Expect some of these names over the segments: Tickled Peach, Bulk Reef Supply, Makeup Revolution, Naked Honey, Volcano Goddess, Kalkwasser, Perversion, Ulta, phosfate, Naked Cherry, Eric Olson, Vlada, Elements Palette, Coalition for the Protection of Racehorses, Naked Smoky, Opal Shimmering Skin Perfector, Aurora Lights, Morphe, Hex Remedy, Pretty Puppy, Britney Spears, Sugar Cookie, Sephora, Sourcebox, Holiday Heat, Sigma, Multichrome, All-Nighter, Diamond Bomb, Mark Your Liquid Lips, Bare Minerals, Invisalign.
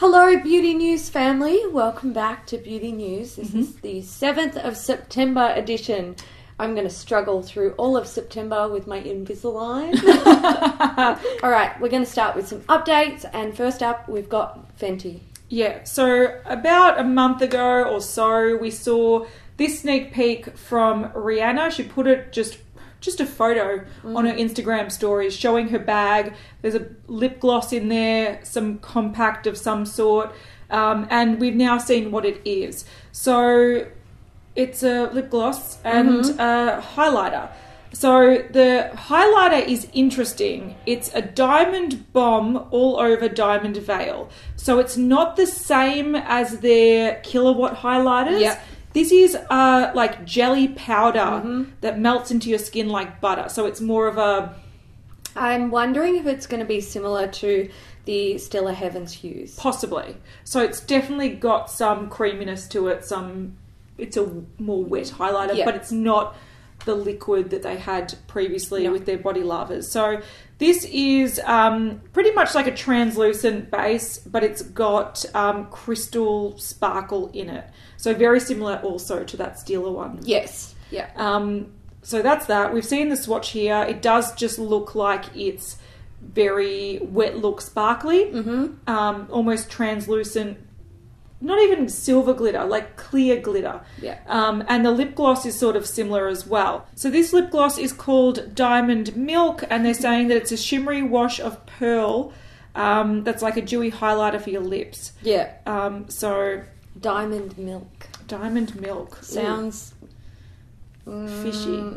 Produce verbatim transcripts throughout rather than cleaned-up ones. Hello Beauty News family, welcome back to Beauty News. This mm-hmm. is the seventh of September edition. I'm going to struggle through all of September with my Invisalign. Alright, we're going to start with some updates, and first up we've got Fenty. Yeah, so about a month ago or so we saw this sneak peek from Rihanna. She put it just just a photo mm. on her Instagram stories showing her bag. There's a lip gloss in there, some compact of some sort, um, and we've now seen what it is. So it's a lip gloss and mm-hmm. a highlighter. So the highlighter is interesting. It's a Diamond Bomb all over Diamond Veil. So it's not the same as their Kilowatt highlighters. Yep. This is uh, like jelly powder mm-hmm. that melts into your skin like butter. So it's more of a... I'm wondering if it's going to be similar to the Stila Heaven's Hues. Possibly. So it's definitely got some creaminess to it. Some, It's a more wet highlighter, yeah. but it's not the liquid that they had previously no. with their Body Lovers. So this is um, pretty much like a translucent base, but it's got um, crystal sparkle in it. So very similar also to that Stila one. Yes. Yeah. Um, so that's that. We've seen the swatch here. It does just look like it's very wet look sparkly, mm-hmm. um, almost translucent, not even silver glitter, like clear glitter. Yeah. Um, and the lip gloss is sort of similar as well. So this lip gloss is called Diamond Milk, and they're saying that it's a shimmery wash of pearl um, that's like a dewy highlighter for your lips. Yeah. Um, so... Diamond Milk. Diamond Milk. Sounds fishy.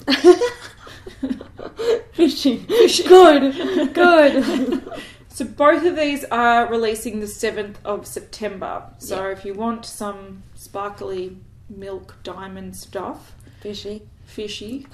fishy. Fishy. Good. Good. So both of these are releasing the seventh of September. So yep. if you want some sparkly milk diamond stuff. Fishy. Fishy.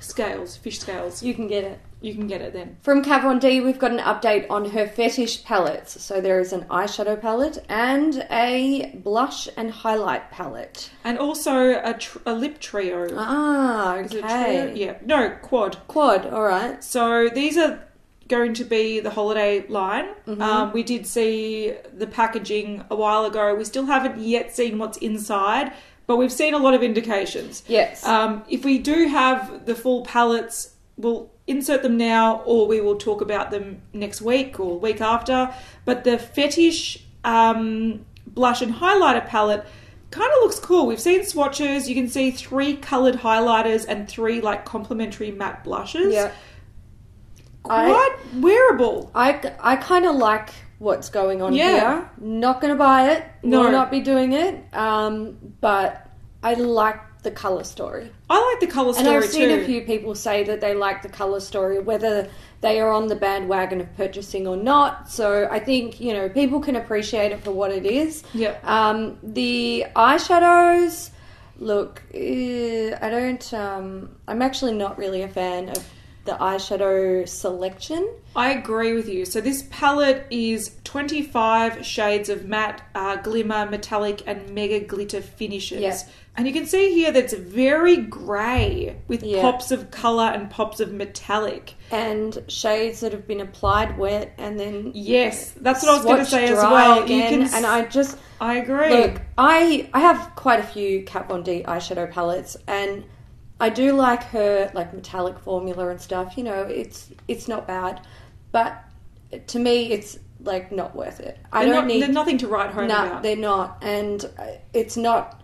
Scales. Fish scales. You can get it. You can get it then. From Kat Von D, we've got an update on her Fetish palettes. So there is an eyeshadow palette and a blush and highlight palette. And also a, tr a lip trio. Ah, okay. Is it trio? Yeah. No, quad. Quad, all right. So these are going to be the holiday line. Mm-hmm. um, we did see the packaging a while ago. We still haven't yet seen what's inside, but we've seen a lot of indications. Yes. Um, if we do have the full palettes, we'll insert them now, or we will talk about them next week or week after. But the Fetish um, blush and highlighter palette kind of looks cool. We've seen swatches. You can see three coloured highlighters and three like complementary matte blushes. Yeah. Quite I, wearable. I, I kind of like what's going on yeah. here. Not going to buy it. No. Will not be doing it. Um, but I like the colour story. I like the colour story too. And I've seen too. a few people say that they like the colour story, whether they are on the bandwagon of purchasing or not. So I think, you know, people can appreciate it for what it is. Yep. Um, the eyeshadows, look, I don't, um, I'm actually not really a fan of the eyeshadow selection. I agree with you. So this palette is twenty-five shades of matte, uh, glimmer, metallic and mega glitter finishes. Yeah. And you can see here that it's very grey with yeah. pops of colour and pops of metallic. And shades that have been applied wet and then yes, that's what I was going to say as well. Again, you can, and I just... I agree. Look, I, I have quite a few Kat Von D eyeshadow palettes, and I do like her like metallic formula and stuff. You know, it's it's not bad, but to me, it's like not worth it. I they're don't not, need. They're nothing to write home nah, about. No, they're not, and it's not.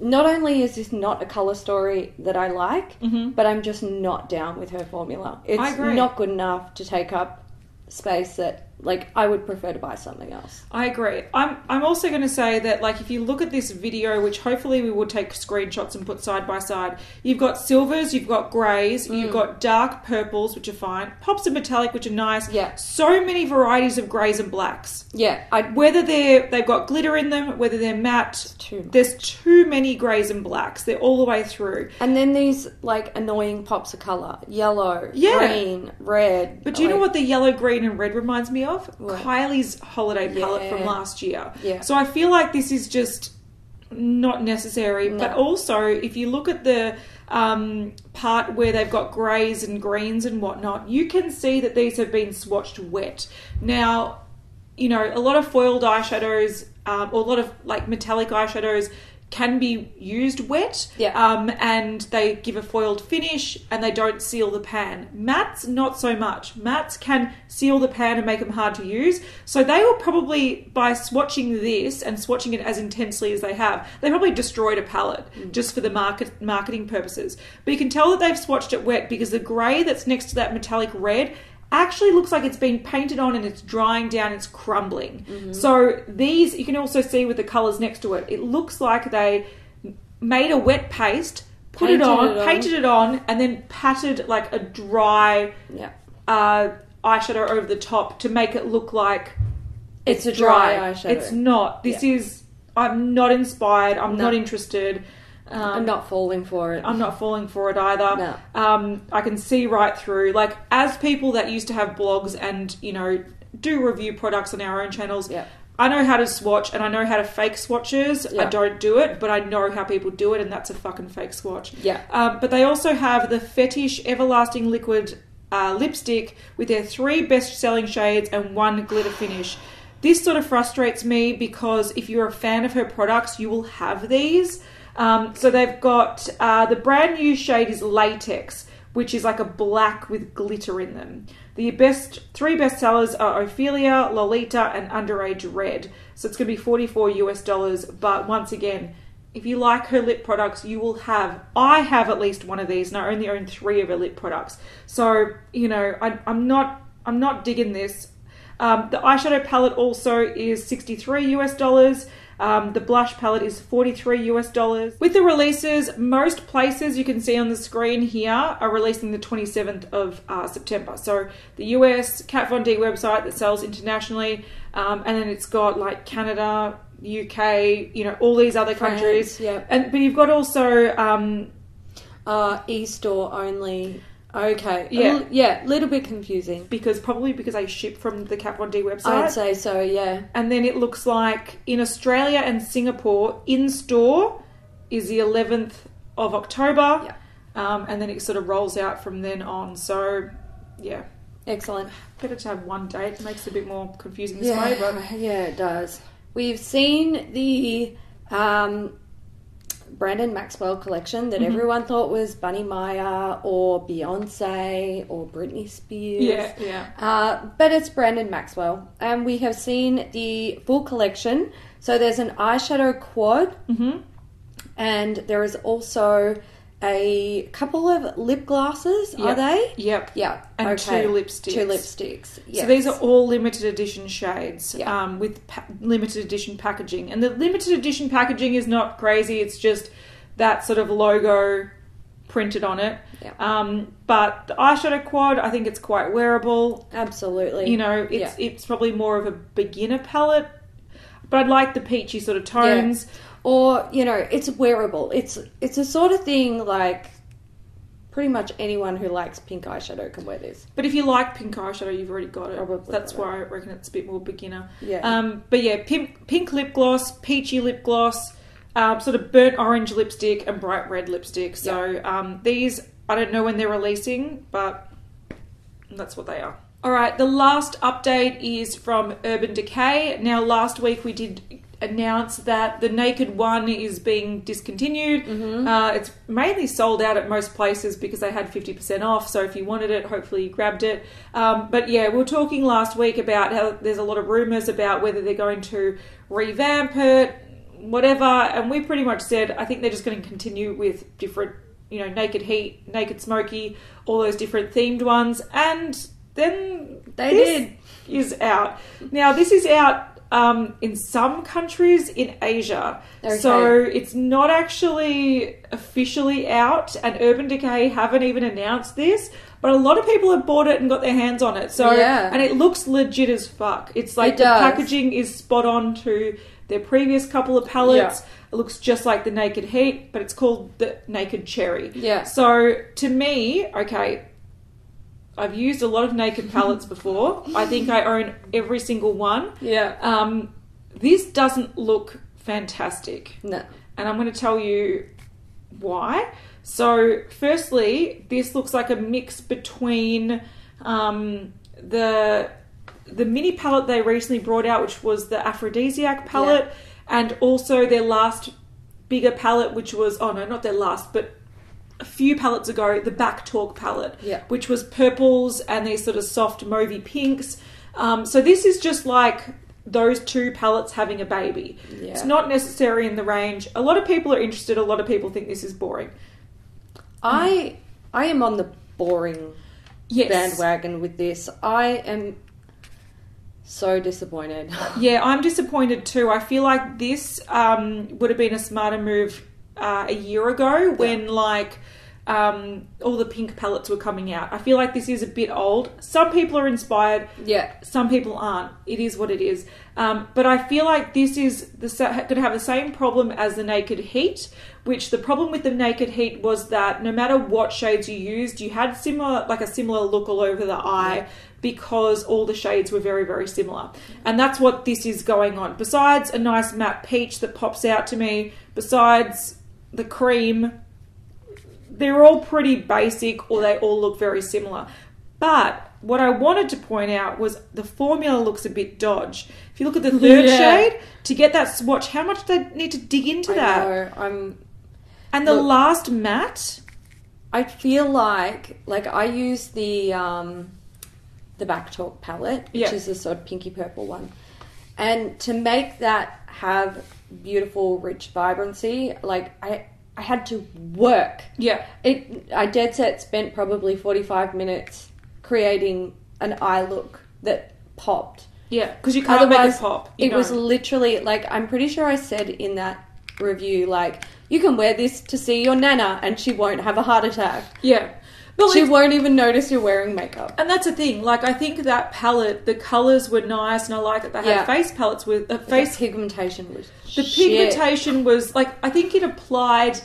Not only is this not a color story that I like, mm-hmm. but I'm just not down with her formula. It's I agree. not good enough to take up space that like I would prefer to buy something else. I agree. I'm I'm also going to say that like if you look at this video, which hopefully we will take screenshots and put side by side, you've got silvers, you've got greys, mm. you've got dark purples, which are fine, pops of metallic, which are nice. Yeah. So many varieties of greys and blacks. Yeah. I, whether they're they've got glitter in them, whether they're matte, too much. There's too many greys and blacks. They're all the way through. And then these like annoying pops of color, yellow, yeah. green, red. But do you like, know what the yellow, green, and red reminds me of? of what? Kylie's holiday palette yeah. from last year. Yeah. So I feel like this is just not necessary. No. But also, if you look at the um, part where they've got greys and greens and whatnot, you can see that these have been swatched wet. Now, you know, a lot of foiled eyeshadows um, or a lot of like metallic eyeshadows can be used wet, yeah. um, and they give a foiled finish and they don't seal the pan. Mattes, not so much. Mattes can seal the pan and make them hard to use. So they will probably, by swatching this and swatching it as intensely as they have, they probably destroyed a palette mm. just for the market marketing purposes. But you can tell that they've swatched it wet because the grey that's next to that metallic red actually looks like it's been painted on and it's drying down, it's crumbling. Mm-hmm. So these, you can also see with the colours next to it, it looks like they made a wet paste, put painted it on, it painted on. it on, and then patted like a dry yeah. uh, eyeshadow over the top to make it look like it's, it's a dry. dry eyeshadow. It's not. This yeah. is, I'm not inspired, I'm no. not interested. Um, I'm not falling for it. I'm not falling for it either. No. Um, I can see right through. Like, as people that used to have blogs and, you know, do review products on our own channels, yep. I know how to swatch and I know how to fake swatches. Yep. I don't do it, but I know how people do it, and that's a fucking fake swatch. Yeah. Um, but they also have the Fetish Everlasting Liquid uh, Lipstick with their three best-selling shades and one glitter finish. This sort of frustrates me because if you're a fan of her products, you will have these. Um, so they've got, uh, the brand new shade is Latex, which is like a black with glitter in them. The best, three best sellers are Ophelia, Lolita, and Underage Red. So it's going to be forty-four US dollars. But once again, if you like her lip products, you will have, I have at least one of these, and I only own three of her lip products. So, you know, I, I'm not, I'm not digging this. Um, the eyeshadow palette also is sixty-three US dollars. Um, the blush palette is forty-three US dollars. With the releases, most places you can see on the screen here are releasing the twenty-seventh of uh, September. So the U S, Kat Von D website that sells internationally, um, and then it's got like Canada, U K, you know, all these other France, countries. Yeah. And but you've got also um, uh, e-store only. Okay. Yeah. A yeah, little bit confusing. Because probably because I ship from the Kat Von D website. I'd say so, yeah. And then it looks like in Australia and Singapore, in-store is the eleventh of October. Yeah. Um, and then it sort of rolls out from then on. So, yeah. Excellent. Better to have one date. It makes it a bit more confusing this yeah. way. But... Yeah, it does. We've seen the... Um, Brandon Maxwell collection that mm-hmm. everyone thought was Bunny Meyer or Beyonce or Britney Spears. Yeah, yeah. Uh, but it's Brandon Maxwell. And we have seen the full collection. So there's an eyeshadow quad. Mm-hmm. And there is also a couple of lip glasses, yep. are they? Yep. Yeah. And okay. two lipsticks. Two lipsticks, yes. So these are all limited edition shades yep. um, with pa- limited edition packaging. And the limited edition packaging is not crazy. It's just that sort of logo printed on it. Yep. Um, but the eyeshadow quad, I think it's quite wearable. Absolutely. You know, it's, yep. it's probably more of a beginner palette. But I like the peachy sort of tones. Yep. Or, you know, it's wearable. It's it's a sort of thing like pretty much anyone who likes pink eyeshadow can wear this. But if you like pink eyeshadow, you've already got it. Probably That's probably. why I reckon it's a bit more beginner. Yeah. Um, but yeah, pink, pink lip gloss, peachy lip gloss, um, sort of burnt orange lipstick and bright red lipstick. So yeah. um, these, I don't know when they're releasing, but that's what they are. All right, the last update is from Urban Decay. Now, last week we did... announced that the Naked One is being discontinued. Mm-hmm. Uh, it's mainly sold out at most places because they had fifty percent off. So if you wanted it, hopefully you grabbed it. Um, but yeah, we were talking last week about how there's a lot of rumors about whether they're going to revamp it, whatever. And we pretty much said, I think they're just going to continue with different, you know, Naked Heat, Naked Smoky, all those different themed ones. And then they did. Is out. Now this is out Um, in some countries in Asia. Okay. So it's not actually officially out, and Urban Decay haven't even announced this, but a lot of people have bought it and got their hands on it. So yeah. And it looks legit as fuck. It's like it the does. packaging is spot on to their previous couple of palettes. Yeah. It looks just like the Naked Heat, but it's called the Naked Cherry. Yeah. So to me, okay, I've used a lot of Naked palettes before. I think I own every single one. Yeah. Um, this doesn't look fantastic. No. And I'm going to tell you why. So, firstly, this looks like a mix between um, the the mini palette they recently brought out, which was the Aphrodisiac palette, yeah. and also their last bigger palette, which was, oh no, not their last, but a few palettes ago, the Back Talk palette, yeah. which was purples and these sort of soft mauvey pinks. Um, so this is just like those two palettes having a baby. Yeah. It's not necessary in the range. A lot of people are interested. A lot of people think this is boring. I I am on the boring yes. bandwagon with this. I am so disappointed. Yeah, I'm disappointed too. I feel like this um, would have been a smarter move uh, a year ago when yeah. like um, all the pink palettes were coming out. I feel like this is a bit old. Some people are inspired. Yeah. Some people aren't. It is what it is. Um, but I feel like this is the could have the same problem as the Naked Heat, which the problem with the Naked Heat was that no matter what shades you used, you had similar like a similar look all over the eye yeah. because all the shades were very, very similar. And that's what this is going on. Besides a nice matte peach that pops out to me, besides the cream, they're all pretty basic or they all look very similar. But what I wanted to point out was the formula looks a bit dodge. If you look at the third yeah. shade, to get that swatch, how much do they need to dig into I that? Know, I'm, and the look, last matte? I feel like, like I use the um, the Back Talk palette, which yeah. is a sort of pinky purple one. And to make that have beautiful, rich vibrancy, like I... I had to work. Yeah. It. I dead set spent probably forty-five minutes creating an eye look that popped. Yeah, because you can't Otherwise, make it pop. It know. was literally, like, I'm pretty sure I said in that review, like, you can wear this to see your nana and she won't have a heart attack. Yeah. But she won't even notice you're wearing makeup. And that's the thing. Like, I think that palette, the colours were nice, and I like that they yeah. had face palettes with... Uh, face the pigmentation was The shit. pigmentation was, like, I think it applied...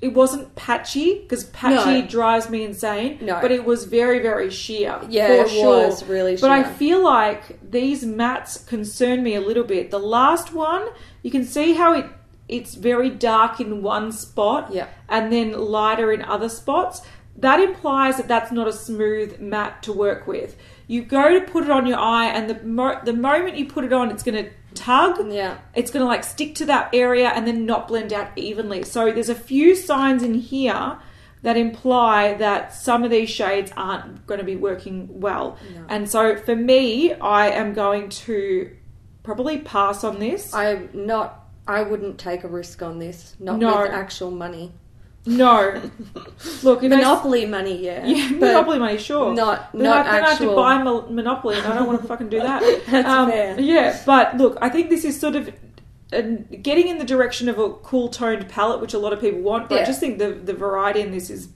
It wasn't patchy, because patchy no. drives me insane. No. But it was very, very sheer. Yeah, for sure. It was really sheer. But I feel like these mattes concern me a little bit. The last one, you can see how it... it's very dark in one spot yeah. and then lighter in other spots. That implies that that's not a smooth matte to work with. You go to put it on your eye, and the mo the moment you put it on, it's going to tug. Yeah. It's going to, like, stick to that area and then not blend out evenly. So there's a few signs in here that imply that some of these shades aren't going to be working well. No. And so for me, I am going to probably pass on this. I'm not... I wouldn't take a risk on this. Not no. with actual money. No. Look, Monopoly money, yeah. Yeah, Monopoly money, sure. Not, but not I, actual... Then I have to buy Monopoly and I don't want to fucking do that. That's um, fair. Yeah, but look, I think this is sort of uh, getting in the direction of a cool-toned palette, which a lot of people want, but yeah. I just think the, the variety in this is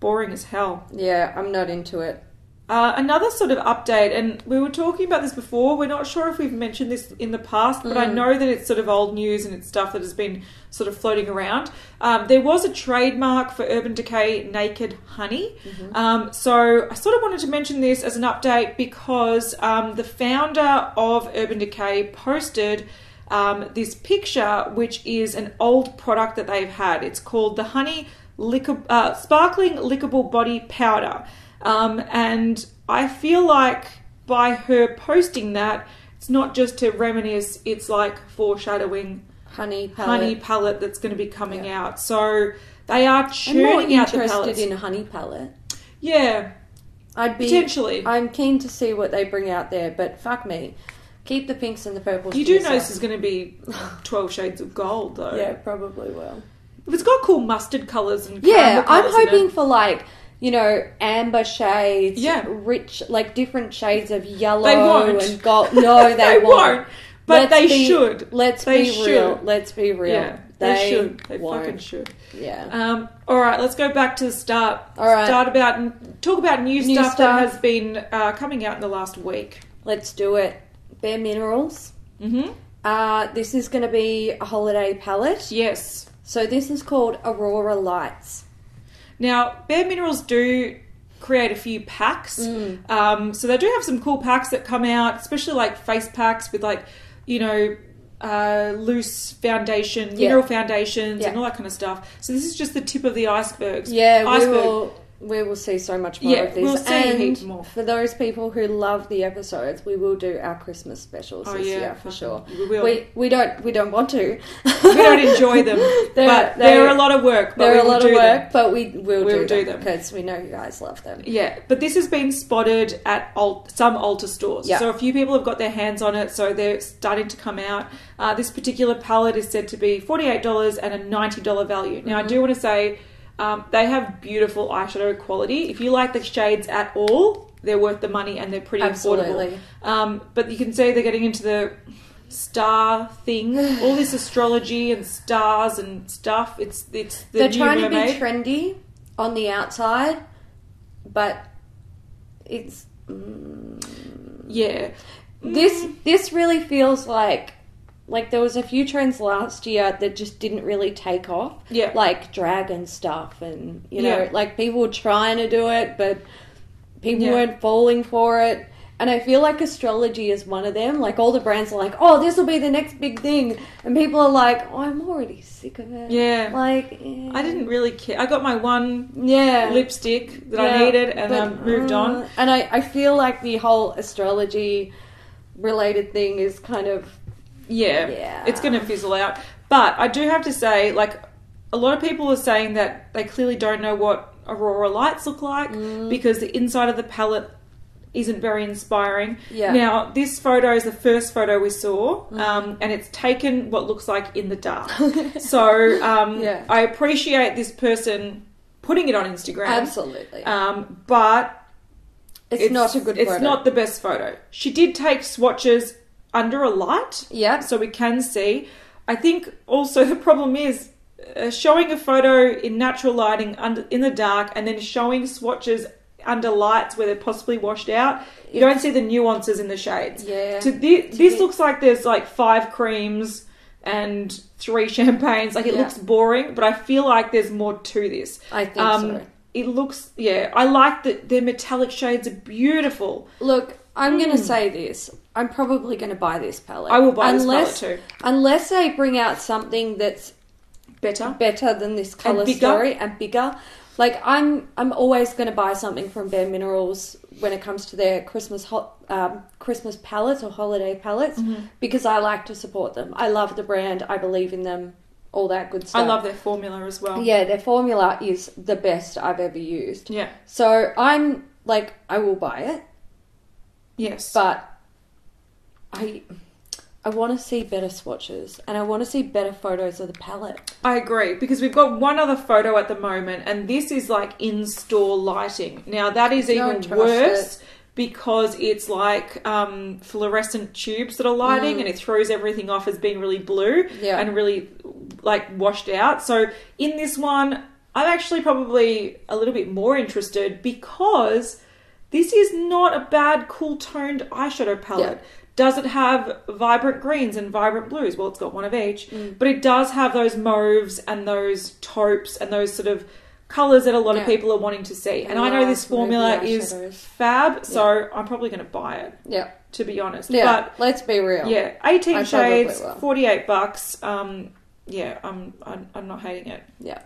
boring as hell. Yeah, I'm not into it. Uh, another sort of update, and we were talking about this before, we're not sure if we've mentioned this in the past, but mm. I know that it's sort of old news and it's stuff that has been sort of floating around. Um, there was a trademark for Urban Decay Naked Honey. Mm-hmm. um, so I sort of wanted to mention this as an update because um, the founder of Urban Decay posted um, this picture, which is an old product that they've had. It's called the Honey Lick- uh, Sparkling Lickable Body Powder. Um, and I feel like by her posting that, it's not just to reminisce, it's like foreshadowing honey palette, honey palette that's going to be coming yeah. out. So they are churning out the palettes. I'm more interested in honey palette. Yeah. I'd be, Potentially. I'm keen to see what they bring out there, but fuck me. Keep the pinks and the purples. You do know this is going to be twelve shades of gold, though. Yeah, probably will. It's got cool mustard colours and yeah, I'm hoping for, like... you know, amber shades, yeah. rich, like different shades of yellow they won't. and gold. No, they, they won't. won't. But let's they be, should. Let's they be should. real. Let's be real. Yeah, they, they should. They won't. fucking should. Yeah. Um. All right, let's go back to the start. All right. Start about and talk about new, new stuff, stuff that has been uh, coming out in the last week. Let's do it. Bare Minerals. Mm-hmm. Uh, this is going to be a holiday palette. Yes. So this is called Aurora Lights. Now, Bare Minerals do create a few packs. Mm. Um, so they do have some cool packs that come out, especially like face packs with like, you know, uh, loose foundation, yeah. mineral foundations yeah. and all that kind of stuff. So this is just the tip of the iceberg. Yeah, iceberg. we will... we will see so much more yeah, of this. We'll see and more. For those people who love the episodes, we will do our Christmas specials oh, this yeah, year for sure. We, will. we we don't we don't want to. We don't enjoy them, they're, but they're, they're a lot of work. But they're we will a lot do of work, them. But we will we'll do, do them because we know you guys love them. Yeah, but this has been spotted at Ult, some Ulta stores, yeah. so a few people have got their hands on it, so they're starting to come out. Uh, this particular palette is said to be forty-eight dollars and a ninety dollars value. Now, mm-hmm. I do want to say. Um, they have beautiful eyeshadow quality. If you like the shades at all, they're worth the money and they're pretty Absolutely. affordable. Um, but you can see they're getting into the star thing, all this astrology and stars and stuff. It's it's the they're new trying mermaid. To be trendy on the outside, but it's mm, yeah. This this really feels like. Like, there was a few trends last year that just didn't really take off. Yeah. Like, dragon stuff and, you know, yeah. like, people were trying to do it, but people yeah. weren't falling for it. And I feel like astrology is one of them. Like, all the brands are like, oh, this will be the next big thing. And people are like, oh, I'm already sick of it. Yeah. Like, yeah. I didn't really care. I got my one yeah. lipstick that yeah. I needed and but, I moved uh, on. And I, I feel like the whole astrology-related thing is kind of... Yeah, yeah, it's going to fizzle out. But I do have to say, like, a lot of people are saying that they clearly don't know what Aurora Lights look like mm. because the inside of the palette isn't very inspiring. Yeah. Now, this photo is the first photo we saw, mm. um, and it's taken what looks like in the dark. so um, yeah. I appreciate this person putting it on Instagram. Absolutely. Um, but it's, it's not a good photo. It's not the best photo. She did take swatches under a light, yeah, so we can see. I think also the problem is uh, showing a photo in natural lighting under in the dark and then showing swatches under lights where they're possibly washed out. You yeah. don't see the nuances in the shades. Yeah. To th- this this looks like there's like five creams and three champagnes. Like it yeah. looks boring, but I feel like there's more to this. I think um, so. It looks, yeah. I like that their metallic shades are beautiful. Look, I'm mm. going to say this. I'm probably going to buy this palette. I will buy unless, this palette too. Unless they bring out something that's better better than this colour and story and bigger. Like, I'm I'm always going to buy something from Bare Minerals when it comes to their Christmas ho- um, Christmas palettes or holiday palettes mm-hmm. because I like to support them. I love the brand. I believe in them. All that good stuff. I love their formula as well. Yeah, their formula is the best I've ever used. Yeah. So I'm, like, I will buy it. Yes. But... I I want to see better swatches and I want to see better photos of the palette. I agree because we've got one other photo at the moment and this is like in-store lighting. Now that is even worse it. because it's like um, fluorescent tubes that are lighting mm. and it throws everything off as being really blue yeah. and really like washed out. So in this one, I'm actually probably a little bit more interested because this is not a bad cool-toned eyeshadow palette. Yeah. Does it have vibrant greens and vibrant blues? Well, it's got one of each. Mm. But it does have those mauves and those taupes and those sort of colours that a lot yeah. of people are wanting to see. And, and I know this formula is fab, yeah. so I'm probably going to buy it, Yeah, to be honest. Yeah, but, let's be real. Yeah, eighteen I shades, forty-eight bucks. Um, yeah, I'm, I'm I'm not hating it. Yeah.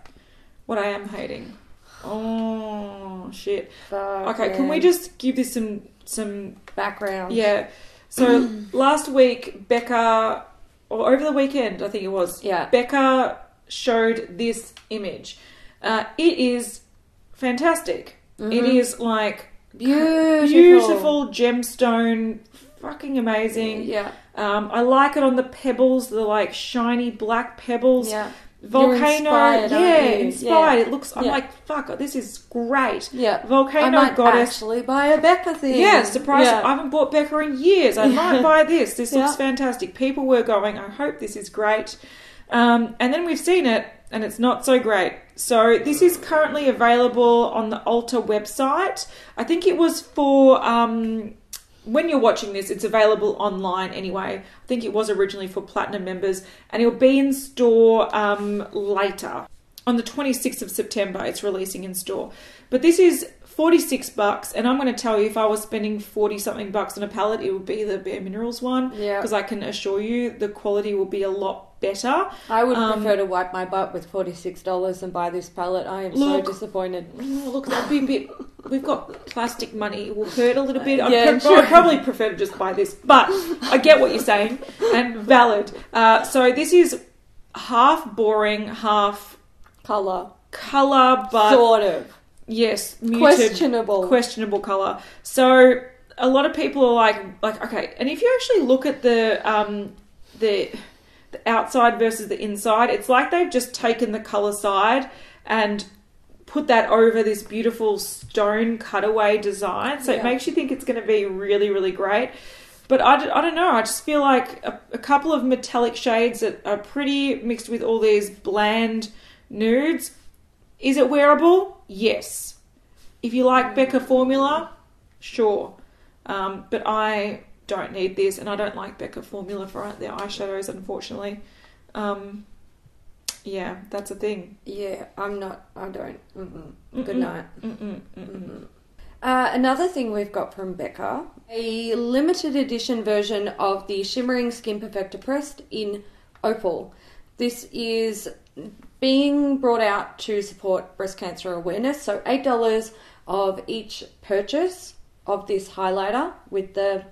What I am hating. Oh, shit. Fuck okay, man. Can we just give this some some... background? Yeah. So last week, Becca, or over the weekend, I think it was, yeah. Becca showed this image. Uh, it is fantastic. Mm-hmm. It is like beautiful, beautiful gemstone, fucking amazing. Yeah. Um, I like it on the pebbles, the like shiny black pebbles. Yeah. Volcano, You're inspired, yeah, aren't you? inspired. Yeah. It looks. I'm yeah. like, fuck, this is great. Yeah, volcano I might goddess. Actually, buy a Becca thing. Yeah, surprise! Yeah. I haven't bought Becca in years. I might buy this. This yeah. looks fantastic. People were going. I hope this is great. Um, and then we've seen it, and it's not so great. So this is currently available on the Ulta website. I think it was for. Um, When you're watching this, it's available online anyway. I think it was originally for Platinum members, and it'll be in store um, later. On the twenty-sixth of September, it's releasing in store. But this is forty-six bucks, and I'm going to tell you, if I was spending forty-something bucks on a palette, it would be the Bare Minerals one, because yeah. I can assure you the quality will be a lot better. I would um, prefer to wipe my butt with forty-six dollars and buy this palette. I am look, so disappointed. Look, that'd be a bit... We've got plastic money. It will hurt a little bit. Uh, yeah, I'd pre- probably prefer to just buy this. But I get what you're saying. And valid. Uh, so this is half boring, half... Colour. Colour, but... Sort of. Yes. Muted, questionable. Questionable colour. So... A lot of people are like, like okay, and if you actually look at the um, the, the outside versus the inside, it's like they've just taken the colour side and put that over this beautiful stone cutaway design. So yeah. It makes you think it's going to be really, really great. But I, I don't know. I just feel like a, a couple of metallic shades that are pretty mixed with all these bland nudes. Is it wearable? Yes. If you like Becca formula, sure. Um, but I don't need this, and I don't like Becca formula for their eyeshadows, unfortunately. Um, yeah, that's a thing. Yeah, I'm not. I don't. Mm-mm. Mm-mm. Good night. Mm-mm. Mm-mm. Uh, another thing we've got from Becca, a limited edition version of the Shimmering Skin Perfector Pressed in Opal. This is being brought out to support breast cancer awareness. So eight dollars of each purchase of this highlighter with the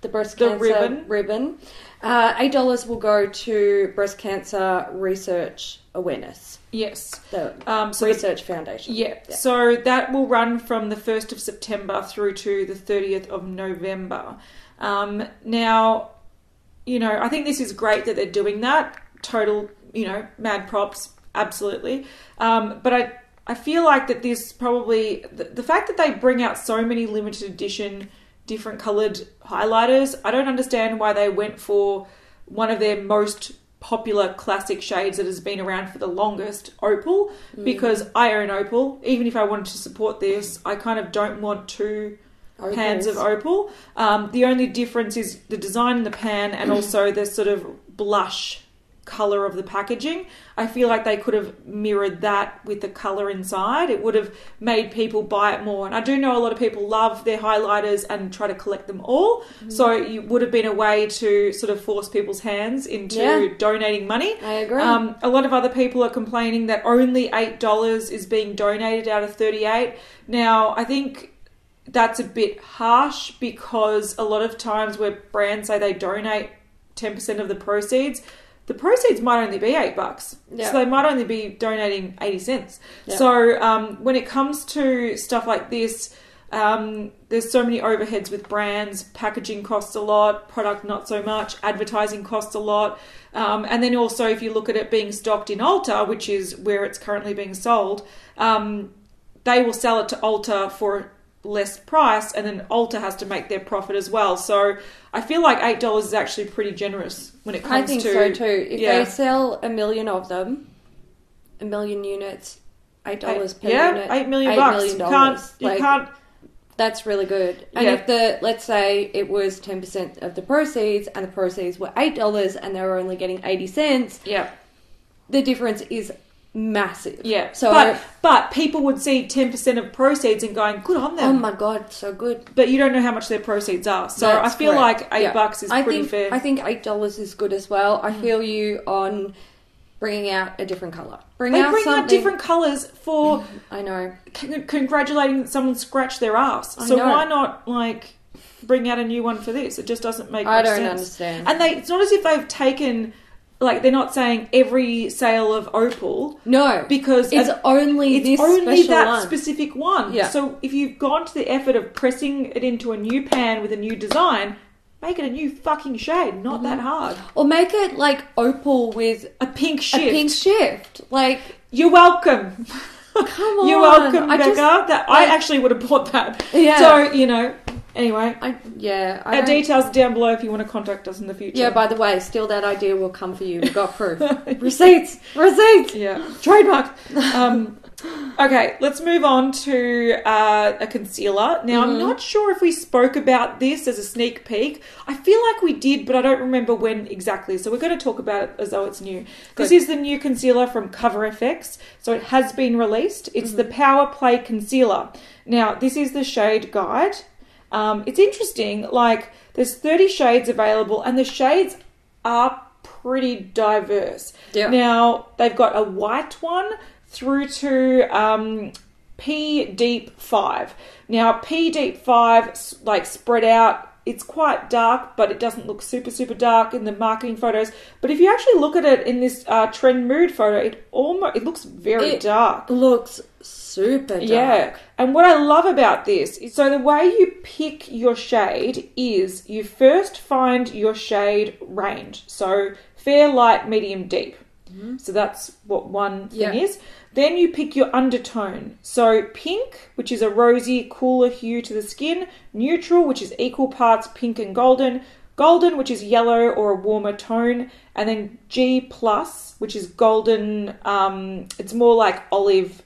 the breast the cancer ribbon. ribbon. Uh, eight dollars will go to breast cancer research awareness. Yes. The um, so Research the, Foundation. Yeah. yeah. So that will run from the first of September through to the thirtieth of November. Um, now, you know, I think this is great that they're doing that. Total, you know, mad props. Absolutely. Um, but I... I feel like that this probably... The, the fact that they bring out so many limited edition different coloured highlighters, I don't understand why they went for one of their most popular classic shades that has been around for the longest, Opal, mm. because I own Opal. Even if I wanted to support this, I kind of don't want two Opals. Pans of Opal. Um, the only difference is the design in the pan and also the sort of blush color of the packaging. I feel like they could have mirrored that with the color inside. It would have made people buy it more. And I do know a lot of people love their highlighters and try to collect them all. Mm-hmm. So it would have been a way to sort of force people's hands into yeah. donating money. I agree. Um, a lot of other people are complaining that only eight dollars is being donated out of thirty-eight dollars. Now, I think that's a bit harsh because a lot of times where brands say they donate ten percent of the proceeds, the proceeds might only be eight bucks. Yeah. So they might only be donating eighty cents. Yeah. So um, when it comes to stuff like this, um, there's so many overheads with brands. Packaging costs a lot, product not so much, advertising costs a lot. Um, and then also if you look at it being stocked in Ulta, which is where it's currently being sold, um, they will sell it to Ulta for less price, and then Ulta has to make their profit as well. So I feel like eight dollars is actually pretty generous when it comes to. I think to, so too. If yeah. they sell a million of them, a million units, eight dollars per yeah, unit, eight million eight bucks. Million dollars. You can't. You like, can't. That's really good. And yeah. if the let's say it was ten percent of the proceeds, and the proceeds were eight dollars, and they were only getting eighty cents. Yeah. The difference is massive. Yeah. So but, but people would see ten percent of proceeds and going, good on them. Oh my God, so good. But you don't know how much their proceeds are. So that's I feel correct. Like eight yeah. bucks is I pretty think, fair. I think eight dollars is good as well. I feel you on bringing out a different colour. Bring they out bring something. Out different colours for... I know. C- congratulating that someone scratched their ass. I so know. Why not, like, bring out a new one for this? It just doesn't make I much sense. I don't understand. And they, it's not as if they've taken... Like, they're not saying every sale of Opal. No. Because it's a, only it's this only that one. Specific one. Yeah. So if you've gone to the effort of pressing it into a new pan with a new design, make it a new fucking shade. Not mm-hmm. that hard. Or make it, like, Opal with a pink shift. A pink shift. Like... You're welcome. Come on. You're welcome, I Becca. Just, that, I, I actually would have bought that. Yeah. So, you know... Anyway, I, yeah, I our details down below if you want to contact us in the future. Yeah, by the way, still that idea will come for you. We've got proof. receipts, receipts. Yeah, trademark. Um, okay, let's move on to uh, a concealer. Now, mm-hmm. I'm not sure if we spoke about this as a sneak peek. I feel like we did, but I don't remember when exactly. So we're going to talk about it as though it's new. Good. This is the new concealer from Cover F X. So it has been released. It's mm-hmm. the Power Play Concealer. Now, this is the shade guide. Um, it's interesting, like, there's thirty shades available, and the shades are pretty diverse. Yeah. Now, they've got a white one through to um, P Deep five. Now, P Deep five, like, spread out. It's quite dark, but it doesn't look super, super dark in the marketing photos. But if you actually look at it in this uh, Trend Mood photo, it almost it looks very it dark. It looks super dark. Yeah. And what I love about this is, so the way you pick your shade is you first find your shade range. So fair, light, medium, deep. Mm-hmm. So that's what one thing yeah. is. Then you pick your undertone. So pink, which is a rosy, cooler hue to the skin. Neutral, which is equal parts pink and golden. Golden, which is yellow or a warmer tone. And then G plus, which is golden. Um, it's more like olive,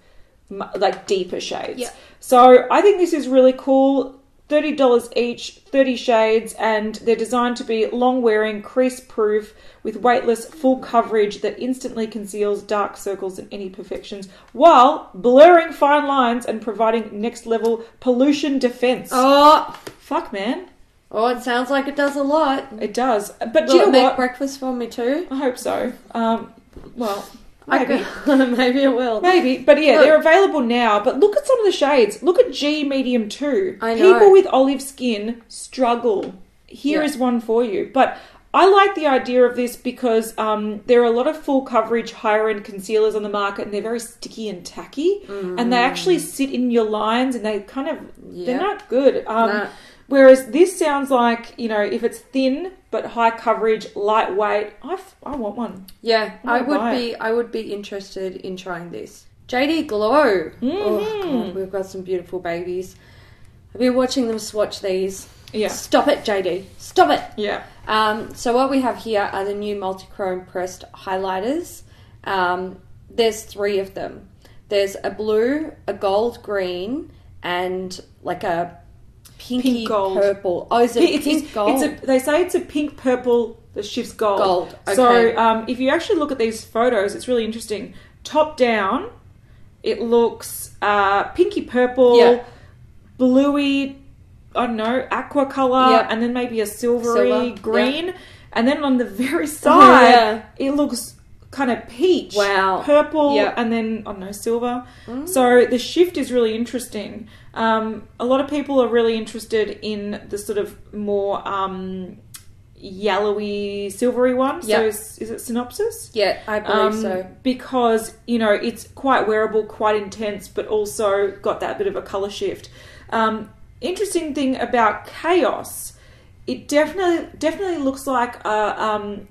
like deeper shades. Yeah. So I think this is really cool. thirty dollars each, thirty shades, and they're designed to be long-wearing, crease-proof, with weightless full coverage that instantly conceals dark circles and any imperfections, while blurring fine lines and providing next-level pollution defense. Oh! Fuck, man. Oh, it sounds like it does a lot. It does. But Will you know it make what? breakfast for me too? I hope so. Um, well... Maybe. Maybe it will. Maybe. But yeah, look. They're available now. But look at some of the shades. Look at G medium two. I know. People with olive skin struggle. Here yeah. is one for you. But I like the idea of this because um, there are a lot of full coverage higher end concealers on the market, and they're very sticky and tacky. Mm. And they actually sit in your lines, and they kind of, yeah. they're not good. Um, nah. Whereas this sounds like, you know, if it's thin but high coverage, lightweight, I, f- I want one. Yeah, I, I would be it. I would be interested in trying this. J D Glow. Mm-hmm. Oh, God, we've got some beautiful babies. I've been watching them swatch these. Yeah. Stop it, J D. Stop it. Yeah. Um, so what we have here are the new multi-chrome pressed highlighters. Um, there's three of them. There's a blue, a gold green, and like a... Pinky pink gold. purple. Oh, is it it's pink it's, gold? It's a, they say it's a pink purple that shifts gold. Gold, okay. So um, if you actually look at these photos, it's really interesting. Top down, it looks uh, pinky purple, yeah. bluey, I don't know, aqua colour, yeah. and then maybe a silvery Silver. green. Yeah. And then on the very side, yeah. it looks... kind of peach, wow. purple, yep. and then, I don't know, silver. Mm. So the shift is really interesting. Um, a lot of people are really interested in the sort of more um, yellowy, silvery one. Yep. So is it Synopsis? Yeah, I believe um, so. Because, you know, it's quite wearable, quite intense, but also got that bit of a colour shift. Um, interesting thing about Chaos, it definitely definitely looks like a... Um,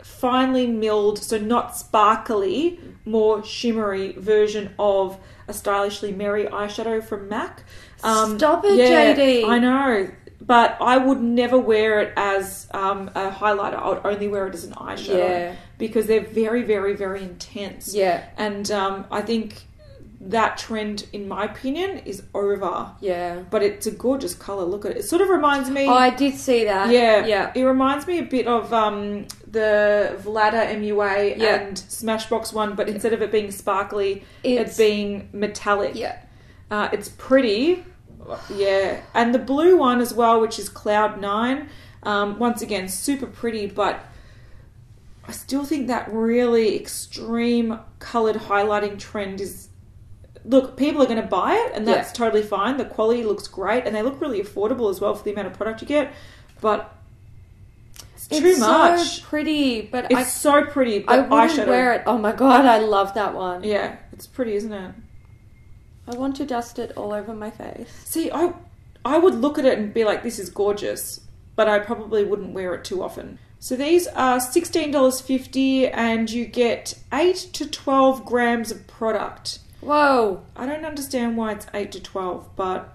finely milled, so not sparkly, more shimmery version of a Stylishly Merry eyeshadow from M A C. Um, Stop it, yeah, J D. I know, but I would never wear it as um, a highlighter. I would only wear it as an eyeshadow yeah. because they're very, very, very intense. Yeah, and um, I think that trend, in my opinion, is over. Yeah, but it's a gorgeous color. Look at it. It sort of reminds me. Oh, I did see that. Yeah, yeah. It reminds me a bit of. Um, the Vlada M U A yeah. and Smashbox one, but instead of it being sparkly, it's, it's being metallic. Yeah, uh, it's pretty. Yeah, and the blue one as well, which is Cloud Nine. Um, once again, super pretty, but I still think that really extreme coloured highlighting trend is. Look, people are going to buy it, and that's yeah. totally fine. The quality looks great, and they look really affordable as well for the amount of product you get, but. It's too much. It's so pretty, but it's I, so pretty. But I wouldn't eyeshadow. wear it. Oh my god, I love that one. Yeah, it's pretty, isn't it? I want to dust it all over my face. See, I, I would look at it and be like, "This is gorgeous," but I probably wouldn't wear it too often. So these are sixteen dollars fifty, and you get eight to twelve grams of product. Whoa! I don't understand why it's eight to twelve, but.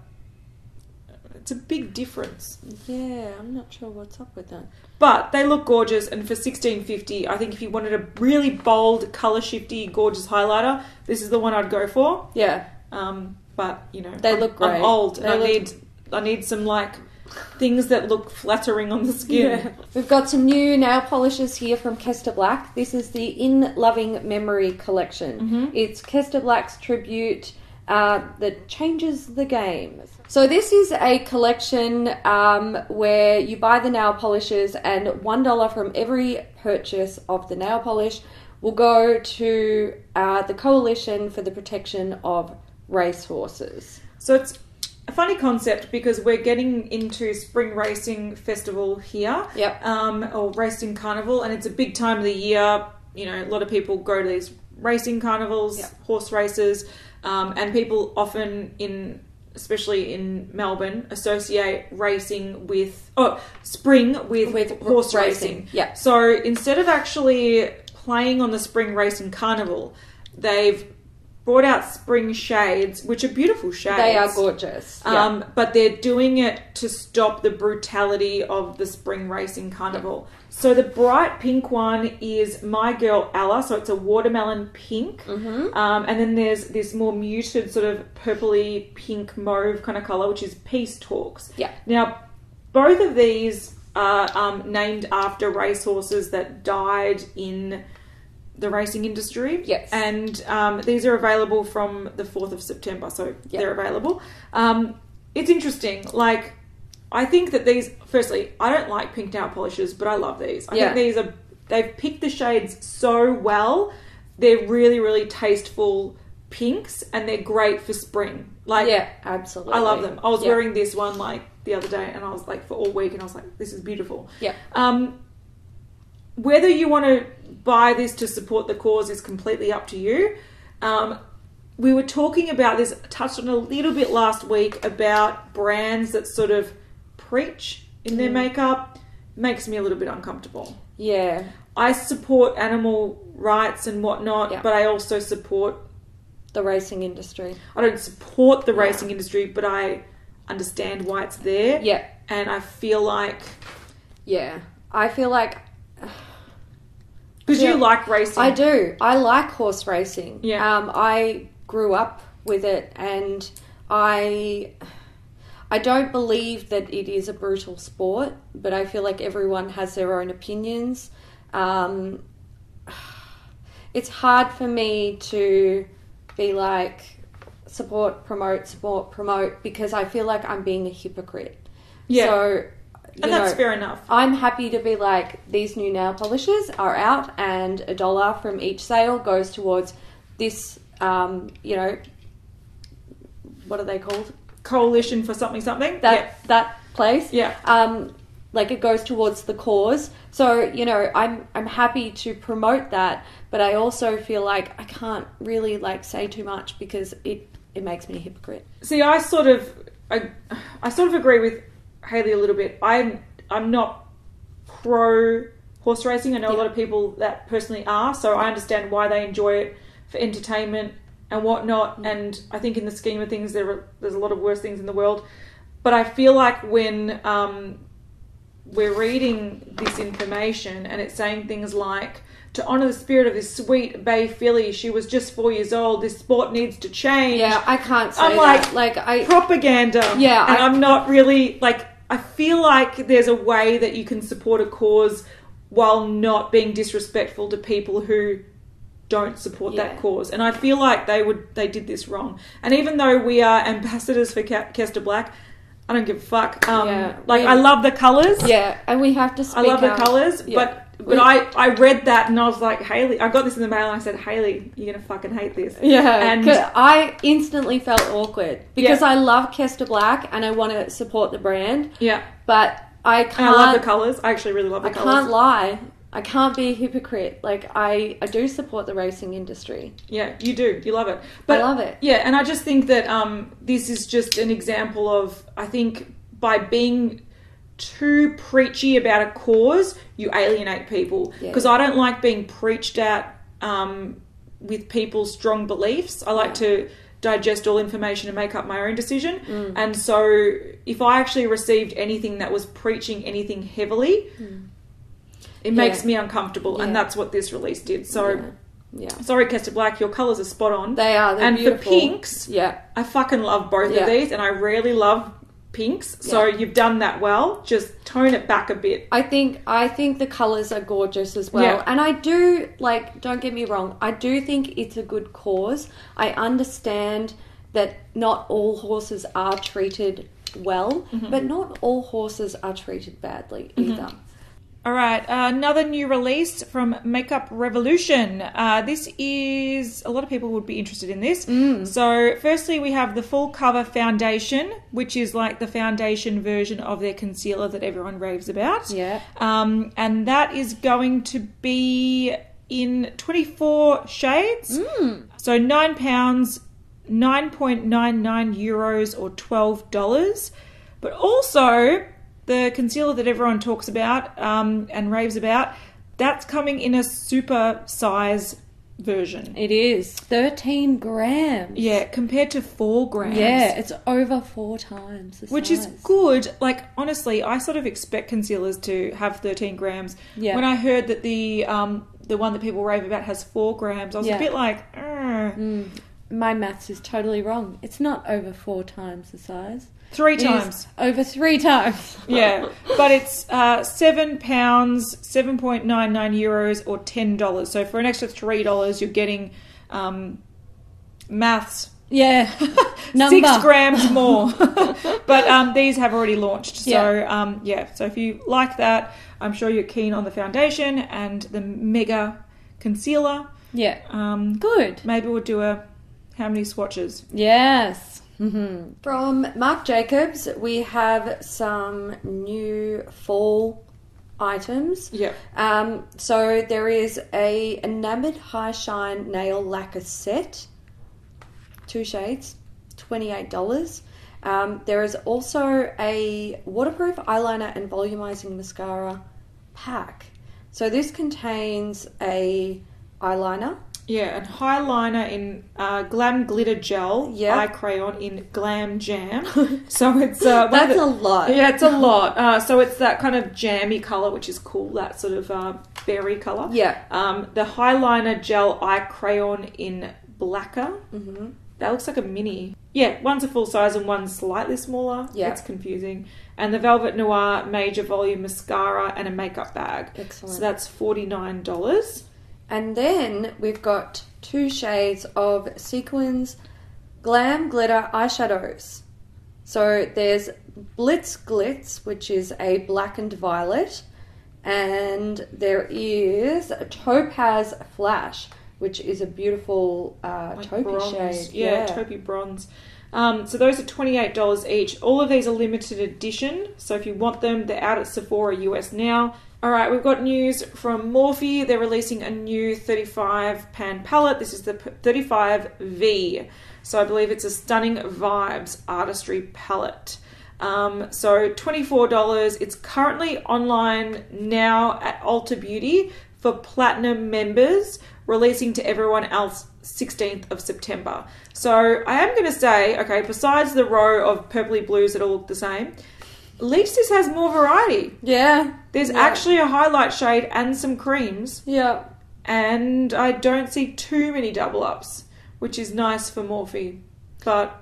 It's a big difference. Yeah, I'm not sure what's up with that. But they look gorgeous, and for sixteen fifty, I think if you wanted a really bold, colour shifty, gorgeous highlighter, this is the one I'd go for. Yeah. Um, but you know, they I'm, look great. I'm old, they and look... I need I need some like things that look flattering on the skin. Yeah. We've got some new nail polishes here from Kester Black. This is the In Loving Memory collection. Mm-hmm. It's Kester Black's tribute. uh, that changes the game. So this is a collection um, where you buy the nail polishes, and one dollar from every purchase of the nail polish will go to uh, the Coalition for the Protection of Racehorses. So it's a funny concept because we're getting into spring racing festival here, yep. um, or racing carnival, and it's a big time of the year. You know, a lot of people go to these racing carnivals, yep. horse races, um, and people often in... especially in Melbourne, associate racing with, oh, spring with, with horse racing. racing. Yeah. So instead of actually playing on the spring racing carnival, they've brought out spring shades, which are beautiful shades. They are gorgeous. Um, yeah. But they're doing it to stop the brutality of the spring racing carnival. Yeah. So the bright pink one is My Girl Alla, so it's a watermelon pink. Mm-hmm. Um, and then there's this more muted sort of purpley pink mauve kind of colour, which is Peace Talks. Yeah. Now, both of these are um, named after racehorses that died in the racing industry. Yes. And um, these are available from the fourth of September, so yep. they're available. Um, it's interesting, like... I think that these, firstly, I don't like pink nail polishes, but I love these. I yeah. think these are, they've picked the shades so well. They're really, really tasteful pinks, and they're great for spring. Like, yeah, absolutely. I love them. I was yeah. wearing this one, like, the other day, and I was, like, for all week, and I was like, this is beautiful. Yeah. Um, whether you want to buy this to support the cause is completely up to you. Um, we were talking about this, touched on a little bit last week, about brands that sort of reach in their makeup. Makes me a little bit uncomfortable. Yeah. I support animal rights and whatnot, yeah. but I also support... the racing industry. I don't support the yeah. racing industry, but I understand why it's there. Yeah. And I feel like... Yeah. I feel like... Because yeah. you like racing. I do. I like horse racing. Yeah. Um, I grew up with it, and I... I don't believe that it is a brutal sport, but I feel like everyone has their own opinions. Um, it's hard for me to be like, support, promote, support, promote, because I feel like I'm being a hypocrite. Yeah. So, and that's know, fair enough. I'm happy to be like, these new nail polishes are out, and a dollar from each sale goes towards this, um, you know, what are they called? Coalition for something something that yeah. that place yeah um like it goes towards the cause. So you know, I'm I'm happy to promote that, but I also feel like I can't really like say too much because it it makes me a hypocrite. See, I sort of I I sort of agree with Hayley a little bit. I'm I'm not pro horse racing. I know yeah. a lot of people that personally are, so I understand why they enjoy it for entertainment and whatnot, and I think in the scheme of things, there are, there's a lot of worse things in the world. But I feel like when um, we're reading this information, and it's saying things like, to honour the spirit of this sweet bay filly, she was just four years old, this sport needs to change. Yeah, I can't say I'm that. Like, like I, propaganda. Yeah. And I, I'm not really, like, I feel like there's a way that you can support a cause while not being disrespectful to people who... don't support yeah. that cause. And I feel like they would they did this wrong. And even though we are ambassadors for Kester Black, I don't give a fuck. Um, yeah. Like, yeah. I love the colours. Yeah, and we have to speak out. I love out. the colours, yeah. but but we... I, I read that and I was like, Hayley, I got this in the mail and I said, Hayley, you're going to fucking hate this. Yeah, and I instantly felt awkward because yeah. I love Kester Black and I want to support the brand. Yeah. But I can't... And I love the colours. I actually really love the colours. I can't lie. I can't be a hypocrite. Like, I, I do support the racing industry. Yeah, you do. You love it. But, I love it. Yeah, and I just think that um, this is just an example of, I think, by being too preachy about a cause, you alienate people. Because yeah. I don't like being preached at um, with people's strong beliefs. I like yeah. to digest all information and make up my own decision. Mm. And so if I actually received anything that was preaching anything heavily... Mm. It makes yeah. me uncomfortable, yeah. and that's what this release did. So, yeah. yeah. Sorry, Kester Black, your colours are spot on. They are, they're and beautiful. And for pinks, yeah. I fucking love both yeah. of these, and I really love pinks. Yeah. So you've done that well. Just tone it back a bit. I think I think the colours are gorgeous as well. Yeah. And I do, like, don't get me wrong, I do think it's a good cause. I understand that not all horses are treated well, mm-hmm. but not all horses are treated badly either. Mm-hmm. All right, uh, another new release from Makeup Revolution. Uh, this is, a lot of people would be interested in this. Mm. So firstly, we have the full cover foundation, which is like the foundation version of their concealer that everyone raves about. Yeah. Um, and that is going to be in twenty-four shades. Mm. So nine pounds, nine ninety-nine euros or twelve dollars. But also, the concealer that everyone talks about um, and raves about, that's coming in a super size version. It is. thirteen grams. Yeah, compared to four grams. Yeah, it's over four times the which size. Which is good. Like, honestly, I sort of expect concealers to have thirteen grams. Yeah. When I heard that the um, the one that people rave about has four grams, I was yeah. a bit like, mm. My maths is totally wrong. It's not over four times the size. Three times. Over three times. Yeah. But it's uh, seven pounds, seven ninety-nine euros, or ten dollars. So for an extra three dollars, you're getting um, maths. Yeah. Six grams more. But um, these have already launched. So, yeah. Um, yeah. So if you like that, I'm sure you're keen on the foundation and the mega concealer. Yeah. Um, Good. Maybe we'll do a how many swatches. Yes. Mm-hmm. From Marc Jacobs, we have some new fall items. Yeah. Um, so there is a enamored high shine nail lacquer set, two shades, twenty-eight dollars. Um, there is also a waterproof eyeliner and volumizing mascara pack. So this contains a eyeliner. Yeah, and highliner in uh, Glam Glitter Gel, yep. Eye Crayon in Glam Jam. So it's uh, that's the, a lot. Yeah, it's a lot. Uh, so it's that kind of jammy color, which is cool. That sort of uh, berry color. Yeah. Um, the highliner gel eye crayon in Blacker. Mm-hmm. That looks like a mini. Yeah, one's a full size and one's slightly smaller. Yeah, it's confusing. And the Velvet Noir Major Volume Mascara and a makeup bag. Excellent. So that's forty nine dollars. And then we've got two shades of Sequins Glam Glitter Eyeshadows. So there's Blitz Glitz, which is a blackened violet. And there is a Topaz Flash, which is a beautiful uh, like taupey bronze. Shade. Yeah, yeah. Taupey bronze. Um, so those are twenty-eight dollars each. All of these are limited edition. So if you want them, they're out at Sephora U S now. All right, we've got news from Morphe. They're releasing a new thirty-five pan palette. This is the thirty-five V. So I believe it's a Stunning Vibes Artistry palette. Um, so twenty-four dollars. It's currently online now at Ulta Beauty for Platinum members, releasing to everyone else sixteenth of September. So I am going to say, okay, besides the row of purpley blues that all look the same, at least this has more variety. Yeah. There's yeah. actually a highlight shade and some creams. Yeah. And I don't see too many double ups, which is nice for Morphe. But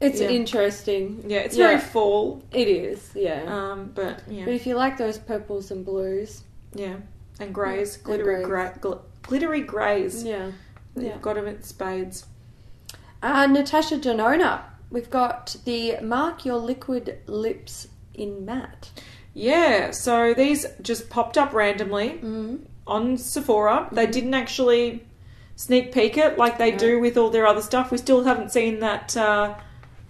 it's yeah. interesting. Yeah, it's yeah. very fall. It is, yeah. Um, but yeah. But if you like those purples and blues. Yeah. And greys. Yeah. Glittery greys. Gl- glittery greys. Yeah. You've yeah. got them at spades. Uh, Natasha Denona. We've got the Mark Your Liquid Lips in Matte. Yeah, so these just popped up randomly mm-hmm. on Sephora. Mm-hmm. They didn't actually sneak peek it like they yeah. do with all their other stuff. We still haven't seen that, uh,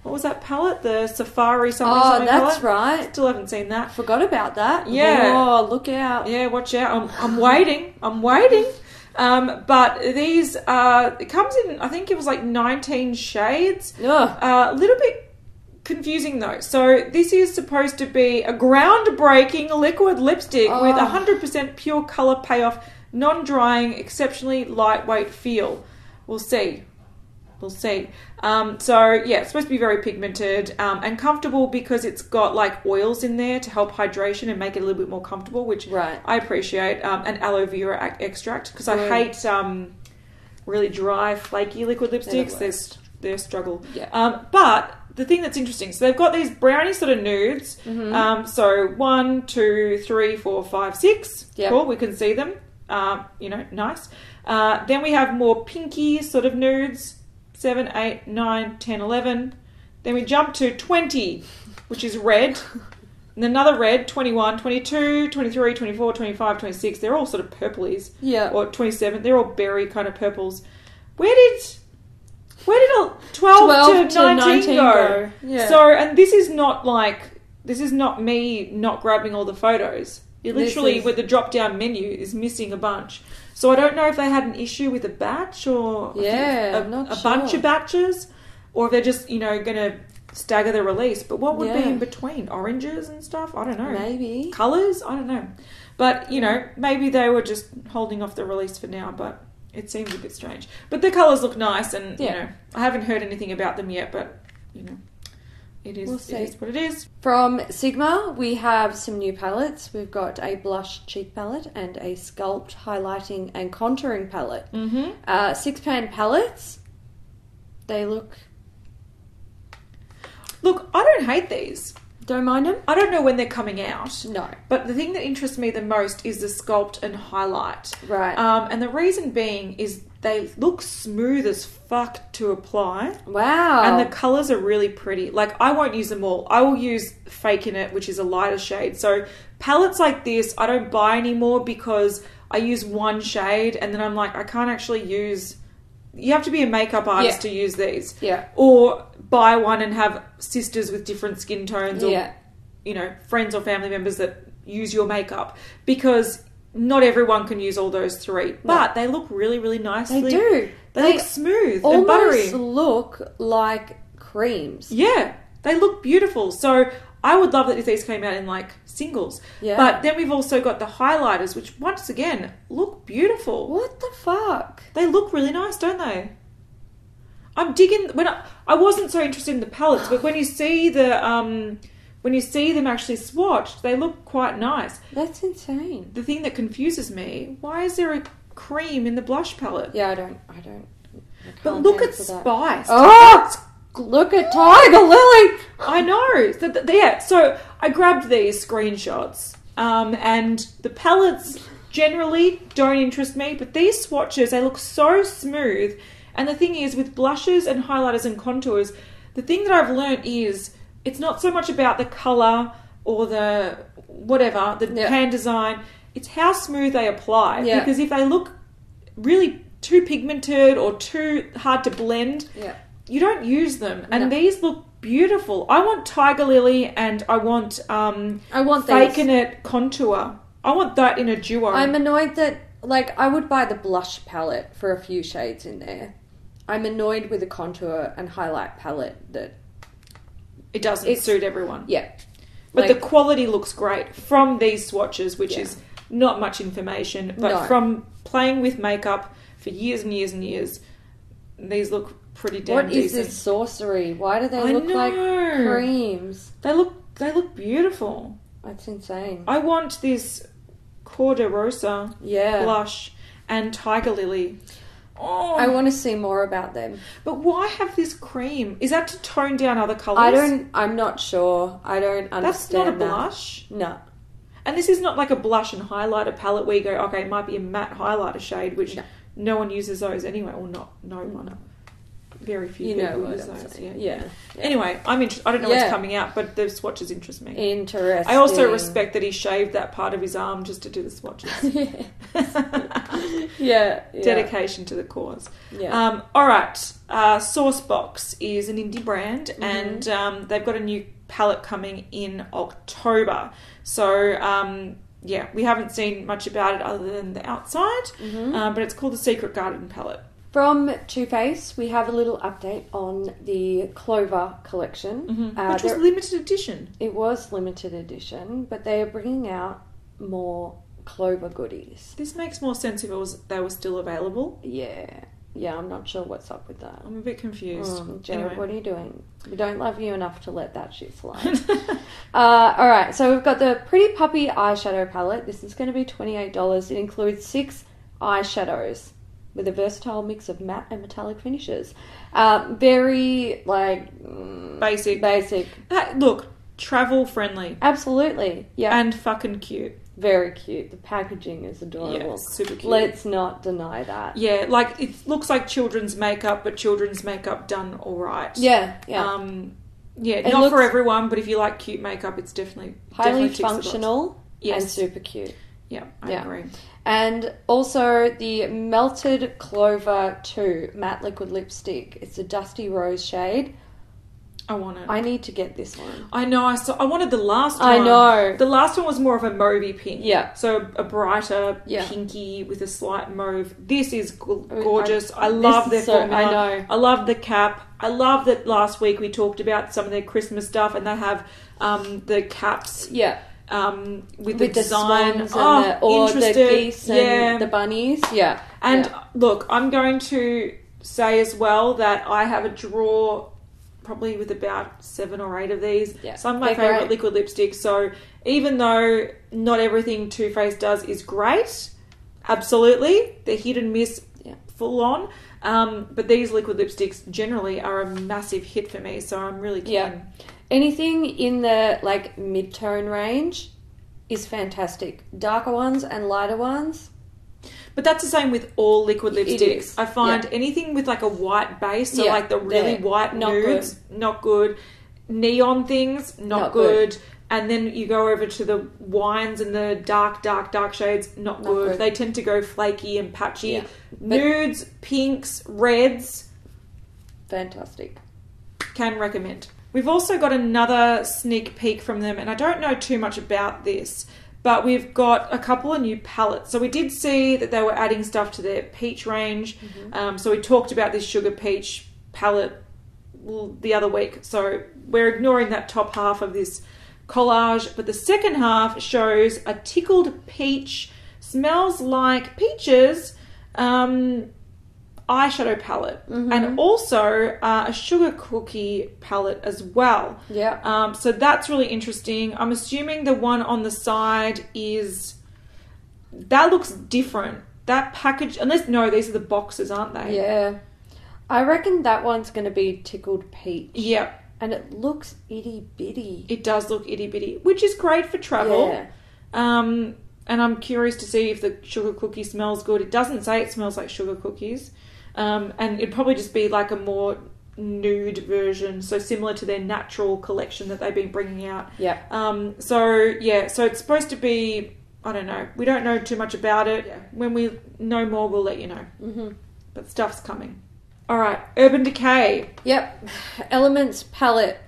what was that palette? The Safari something. Oh, something that's palette. Right. Still haven't seen that. Forgot about that. Yeah. Oh, look out. Yeah, watch out. I'm, I'm waiting. I'm waiting. Um, but these, uh, it comes in, I think it was like nineteen shades. A uh, little bit confusing though. So this is supposed to be a groundbreaking liquid lipstick oh. with one hundred percent pure colour payoff, non-drying, exceptionally lightweight feel. We'll see. We'll see. Um, so, yeah, it's supposed to be very pigmented um, and comfortable because it's got, like, oils in there to help hydration and make it a little bit more comfortable, which right. I appreciate. Um, and aloe vera ac- extract because I hate um, really dry, flaky liquid lipsticks. They're, the they're, they're struggle. Yeah. Um, but the thing that's interesting, so they've got these brownie sort of nudes. Mm-hmm. Um, so one, two, three, four, five, six. Yep. Cool, we can see them. Uh, you know, nice. Uh, then we have more pinky sort of nudes. seven, eight, nine, ten, eleven. Then we jump to twenty, which is red. And another red, twenty-one, twenty-two, twenty-three, twenty-four, twenty-five, twenty-six. They're all sort of purplies. Yeah. Or twenty-seven. They're all berry kind of purples. Where did... Where did all twelve, twelve to, to nineteen, nineteen go? go. Yeah. So, and this is not like, this is not me not grabbing all the photos. It literally, is... with the drop-down menu, is missing a bunch. So I don't know if they had an issue with a batch or yeah, a, I'm not a sure. bunch of batches, or if they're just, you know, going to stagger the release. But what would yeah. be in between? Oranges and stuff? I don't know. Maybe. Colours? I don't know. But, you know, maybe they were just holding off the release for now, but... It seems a bit strange. But the colours look nice and, yeah. you know, I haven't heard anything about them yet, but, you know, it is, we'll it is what it is. From Sigma, we have some new palettes. We've got a blush cheek palette and a sculpt highlighting and contouring palette. Mm-hmm. Uh, six-pan palettes. They look... Look, I don't hate these. Don't mind them. I don't know when they're coming out. No. But the thing that interests me the most is the sculpt and highlight. Right. Um, and the reason being is they look smooth as fuck to apply. Wow. And the colours are really pretty. Like, I won't use them all. I will use Fake In It, which is a lighter shade. So palettes like this, I don't buy anymore because I use one shade and then I'm like, I can't actually use... You have to be a makeup artist yeah. to use these. Yeah. Or buy one and have sisters with different skin tones or, yeah. you know, friends or family members that use your makeup, because not everyone can use all those three. No. But they look really, really nicely. They do. They, they look smooth and buttery. They almost look like creams. Yeah. They look beautiful. So I would love that if these came out in, like, singles. Yeah. But then we've also got the highlighters, which, once again, look beautiful. What the fuck? They look really nice, don't they? I'm digging... When I, I wasn't so interested in the palettes, but when you see the... Um, when you see them actually swatched, they look quite nice. That's insane. The thing that confuses me, why is there a cream in the blush palette? Yeah, I don't... I don't... I but look at Spice. Oh! It's Look at Tiger Lily. I know. So th- yeah. So I grabbed these screenshots, um, and the palettes generally don't interest me, but these swatches, they look so smooth. And the thing is, with blushes and highlighters and contours, the thing that I've learnt is it's not so much about the colour or the whatever, the yeah. pan design. It's how smooth they apply. Yeah. Because if they look really too pigmented or too hard to blend, yeah. you don't use them, and no. these look beautiful. I want Tiger Lily, and I want um, I want Fake In It contour. I want that in a duo. I'm annoyed that, like, I would buy the blush palette for a few shades in there. I'm annoyed with the contour and highlight palette that it doesn't suit everyone. Yeah, but like, the quality looks great from these swatches, which yeah. is not much information, but no. from playing with makeup for years and years and years, these look. Pretty damn What is decent. This sorcery? Why do they I look know. Like creams? They look they look beautiful. That's insane. I want this Corderosa yeah. blush and Tiger Lily. Oh, I want to see more about them. But why have this cream? Is that to tone down other colours? I don't. I'm not sure. I don't understand. That's not a that. blush. No. And this is not like a blush and highlighter palette where you go, okay, it might be a matte highlighter shade, which no, no one uses those anyway, or not no one. No. Very few you people know use those. Yeah. Yeah. yeah. Anyway, I'm inter- I don't know yeah. what's coming out, but the swatches interest me. Interesting. I also respect that he shaved that part of his arm just to do the swatches. yeah. yeah. yeah. Dedication to the cause. Yeah. Um, all right. Uh, Sourcebox is an indie brand, mm-hmm. and um, they've got a new palette coming in October. So, um, yeah, we haven't seen much about it other than the outside, mm-hmm. uh, but it's called the Secret Garden palette. From Too Faced, we have a little update on the Clover collection. Mm-hmm. Uh, Which was limited edition. It was limited edition, but they are bringing out more Clover goodies. This makes more sense if it was they were still available. Yeah. Yeah, I'm not sure what's up with that. I'm a bit confused. Mm, Jared, anyway. What are you doing? We don't love you enough to let that shit slide. uh, all right, so we've got the Pretty Puppy eyeshadow palette. This is going to be twenty-eight dollars. It includes six eyeshadows. With a versatile mix of matte and metallic finishes. Um, very, like... Basic. Basic. Uh, look, travel friendly. Absolutely. Yeah. And fucking cute. very cute. The packaging is adorable. Yeah, super cute. Let's not deny that. Yeah, like it looks like children's makeup, but children's makeup done all right. Yeah, yeah. Um, yeah, it not for everyone, but if you like cute makeup, it's definitely highly definitely functional yes. and super cute. Yeah, I yeah. agree. And also the Melted Clover two matte liquid lipstick. It's a dusty rose shade. I want it. I need to get this one. I know. I saw. I wanted the last one. I know. The last one was more of a mauvey pink. Yeah. So a brighter yeah. pinky with a slight mauve. This is gorgeous. I, I love their so, formula. I know. I love the cap. I love that last week we talked about some of their Christmas stuff and they have um, the caps. Yeah. Um, with, with the design the oh, and the, or interested. the geese and yeah. the bunnies. Yeah. And yeah. look, I'm going to say as well that I have a drawer probably with about seven or eight of these. Yeah. Some of my They're favourite great. liquid lipsticks. So even though not everything Too Faced does is great, absolutely, they're hit and miss yeah. full on. Um, but these liquid lipsticks generally are a massive hit for me, so I'm really keen. Yeah. Anything in the, like, mid-tone range is fantastic. Darker ones and lighter ones. But that's the same with all liquid lipsticks. I find yeah. anything with like a white base, so yeah, like the really white not nudes, good. not good. Neon things, not, not good. good. And then you go over to the wines and the dark, dark, dark shades, not, not good. good. They tend to go flaky and patchy. Yeah. Nudes, pinks, reds. Fantastic. Can recommend. We've also got another sneak peek from them, and I don't know too much about this, but we've got a couple of new palettes. So we did see that they were adding stuff to their peach range. Mm-hmm. Um, so we talked about this Sugar Peach palette the other week. So we're ignoring that top half of this collage. But the second half shows a Tickled Peach, smells like peaches, um, eyeshadow palette. Mm-hmm. And also uh, a Sugar Cookie palette as well. Yeah. Um, so that's really interesting. I'm assuming the one on the side is... That looks different. That package... Unless... No, these are the boxes, aren't they? Yeah. I reckon that one's going to be Tickled Peach. Yeah. And it looks itty-bitty. It does look itty-bitty, which is great for travel. Yeah. Um, and I'm curious to see if the Sugar Cookie smells good. It doesn't say it smells like sugar cookies. Um, and it'd probably just be like a more nude version, so similar to their natural collection that they've been bringing out. Yeah. Um. So, yeah, so it's supposed to be, I don't know, we don't know too much about it. Yeah. When we know more, we'll let you know. Mm-hmm. But stuff's coming. All right, Urban Decay. Yep, Elements palette.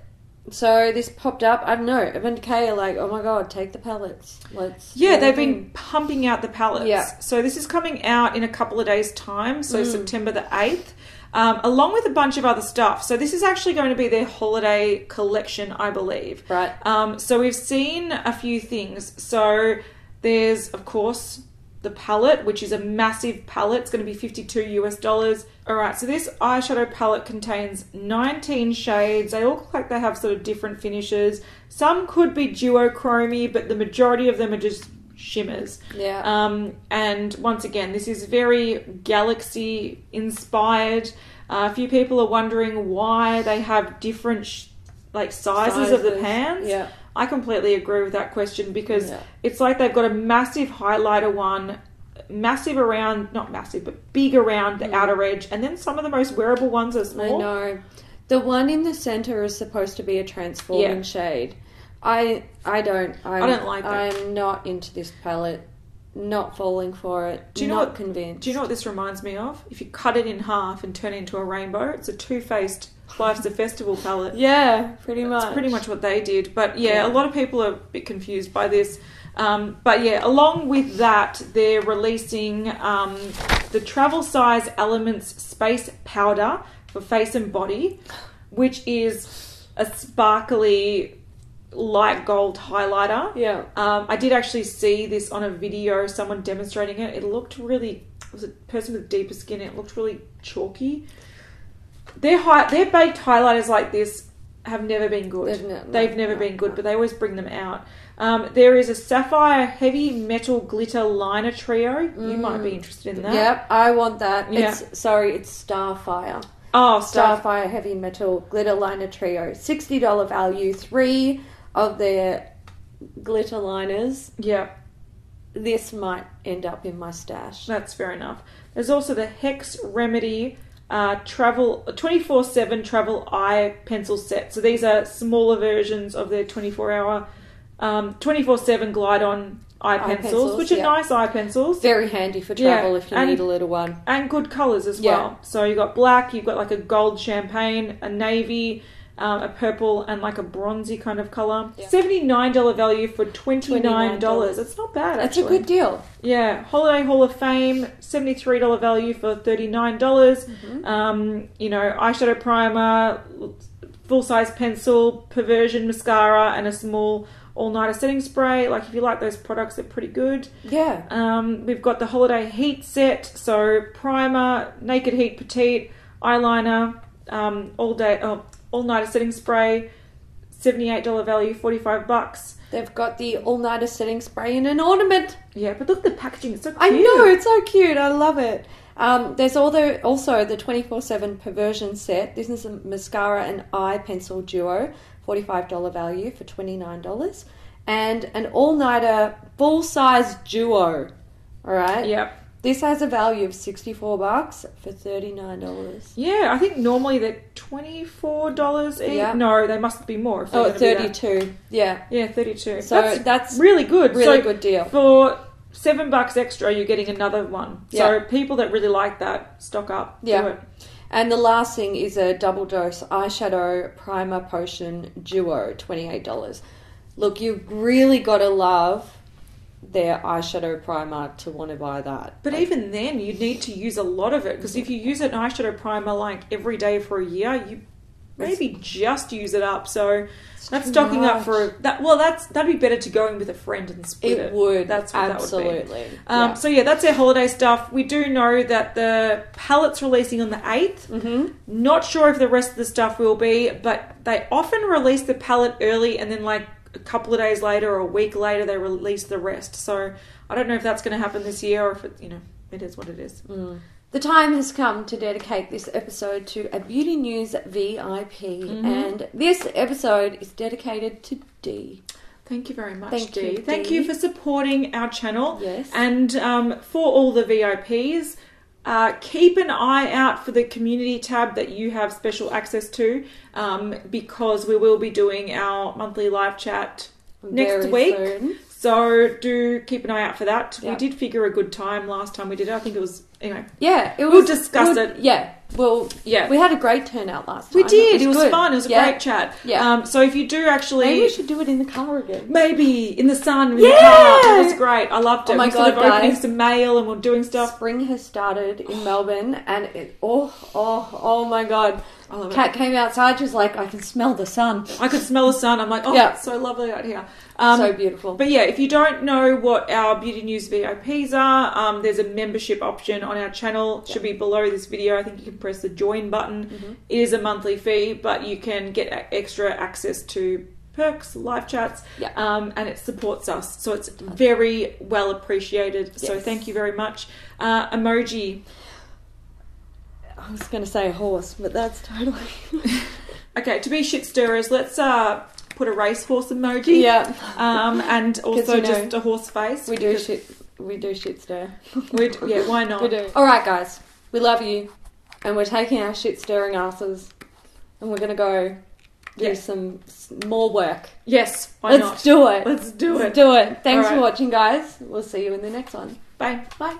So this popped up. I don't know, Urban Decay are like, oh my God, take the palettes. Let's yeah, they've them. been pumping out the palettes. Yeah. So this is coming out in a couple of days' time, so mm. September the eighth, um, along with a bunch of other stuff. So this is actually going to be their holiday collection, I believe. Right. Um, so we've seen a few things. So there's, of course, the palette, which is a massive palette. It's going to be fifty-two US dollars. All right, so this eyeshadow palette contains nineteen shades. They all look like they have sort of different finishes. Some could be duochrome, but the majority of them are just shimmers. Yeah. Um, and once again, this is very galaxy-inspired. Uh, a few people are wondering why they have different sh- like sizes, sizes of the pans. Yeah. I completely agree with that question because yeah. it's like they've got a massive highlighter one, massive around, not massive, but big around the mm. outer edge. And then some of the most wearable ones are small. I know. The one in the center is supposed to be a transforming yeah. shade. I I don't. I'm, I don't like that. I'm not into this palette. Not falling for it. Do you not know what, convinced. Do you know what this reminds me of? If you cut it in half and turn it into a rainbow, it's a two-faced Life's a Festival palette. Yeah, pretty much. That's pretty much what they did. But yeah, yeah, a lot of people are a bit confused by this. Um, but yeah, along with that, they're releasing um, the Travel Size Elements Space Powder for face and body, which is a sparkly light gold highlighter. Yeah. Um, I did actually see this on a video, someone demonstrating it. It looked really, it was a person with deeper skin, it looked really chalky. Their, high, their baked highlighters like this have never been good. They've, ne- They've never no, been good, no. but they always bring them out. Um, there is a Sapphire Heavy Metal Glitter Liner Trio. Mm. You might be interested in that. Yep, I want that. Yeah. It's, sorry, it's Starfire. Oh, Starf- Starfire Heavy Metal Glitter Liner Trio. sixty dollars value, three of their glitter liners. Yep. this might end up in my stash. That's fair enough. There's also the Hex Remedy uh, travel twenty-four seven travel eye pencil set. So these are smaller versions of their twenty-four hour um, twenty-four seven glide on eye, eye pencils, pencils, which are yeah. nice eye pencils. Very handy for travel yeah. if you and, need a little one. And good colours as yeah. well. So you've got black, you've got like a gold champagne, a navy, Um, a purple and like a bronzy kind of colour. Yeah. seventy-nine dollars value for twenty-nine dollars. twenty-nine dollars. It's not bad, actually. It's a good deal. Yeah. Holiday Hall of Fame, seventy-three dollars value for thirty-nine dollars. Mm-hmm. Um, you know, eyeshadow primer, full-size pencil, Perversion mascara, and a small all-nighter setting spray. Like, if you like those products, they're pretty good. Yeah. Um, we've got the Holiday Heat set. So, primer, Naked Heat Petite, eyeliner, um, all day... Oh, All-Nighter Setting Spray, seventy-eight dollars value, forty-five bucks. They've got the All-Nighter Setting Spray in an ornament. Yeah, but look at the packaging. It's so cute. I know. It's so cute. I love it. Um, there's all the, also the twenty-four seven Perversion set. This is a mascara and eye pencil duo, forty-five dollars value for twenty-nine dollars. And an All-Nighter Full-Size Duo. All right? Yep. This has a value of sixty-four bucks for thirty-nine dollars. Yeah, I think normally they're twenty-four dollars each. Yeah. No, they must be more. If oh, thirty-two. Yeah. Yeah, thirty-two. So that's, that's really good. Really so good deal. For seven bucks extra, you're getting another one. Yeah. So people that really like that, stock up. Yeah. Do it. And the last thing is a double dose eyeshadow primer potion duo, twenty-eight dollars. Look, you've really got to love their eyeshadow primer to want to buy that. But like, even then, you need to use a lot of it, because if you use an eyeshadow primer like every day for a year, you maybe just use it up. So that's stocking much. up for that. Well, that's that'd be better to going with a friend and split it. It would. That's what absolutely. That would be. Um, yeah. So yeah, that's their holiday stuff. We do know that the palette's releasing on the eighth. Mm-hmm. Not sure if the rest of the stuff will be, but they often release the palette early and then like a couple of days later or a week later they release the rest. So I don't know if that's going to happen this year or if it, you know, it is what it is. Mm. The time has come to dedicate this episode to a Beauty News V I P. Mm-hmm. And this episode is dedicated to Dee. Thank you very much, Thank Dee. You, Dee. Thank you for supporting our channel. Yes. And um, for all the V I Ps, Uh, keep an eye out for the community tab that you have special access to, um, because we will be doing our monthly live chat next week. Soon. So do keep an eye out for that. Yep. We did figure a good time last time we did it. I think it was, anyway. Yeah. It was, we'll discuss it. Yeah. Well, yeah. We had a great turnout last time. We did. It was, it was fun. It was yeah. a great chat. Yeah. Um, so if you do actually... Maybe we should do it in the car again. Maybe. In the sun. In yeah. the car. It was great. I loved it. Oh my we God, started opening some mail and we're doing stuff. Spring has started in Melbourne and it... Oh, oh, oh my God. I love it. Kat came outside. She was like, I can smell the sun. I could smell the sun. I'm like, oh, yeah. It's so lovely out here. Um, so beautiful. But yeah, if you don't know what our Beauty News V I Ps are, um, there's a membership option on our channel. It should be below this video. I think you can press the join button. Mm-hmm. It is a monthly fee, but you can get extra access to perks, live chats, yeah. um, and it supports us. So it's very well appreciated. Yes. So thank you very much. Uh, emoji. I was going to say horse, but that's totally... Okay, to be shit stirrers, let's... Uh, put a racehorse emoji. Yeah. Um, and also you know, just a horse face. We do shit we do shit stir. We do, yeah, why not? We do. Alright guys, we love you and we're taking our shit stirring asses and we're gonna go do yeah. some more work. Yes, why Let's not? Let's do it. Let's do it. Let's do it. Thanks right. for watching guys. We'll see you in the next one. Bye. Bye.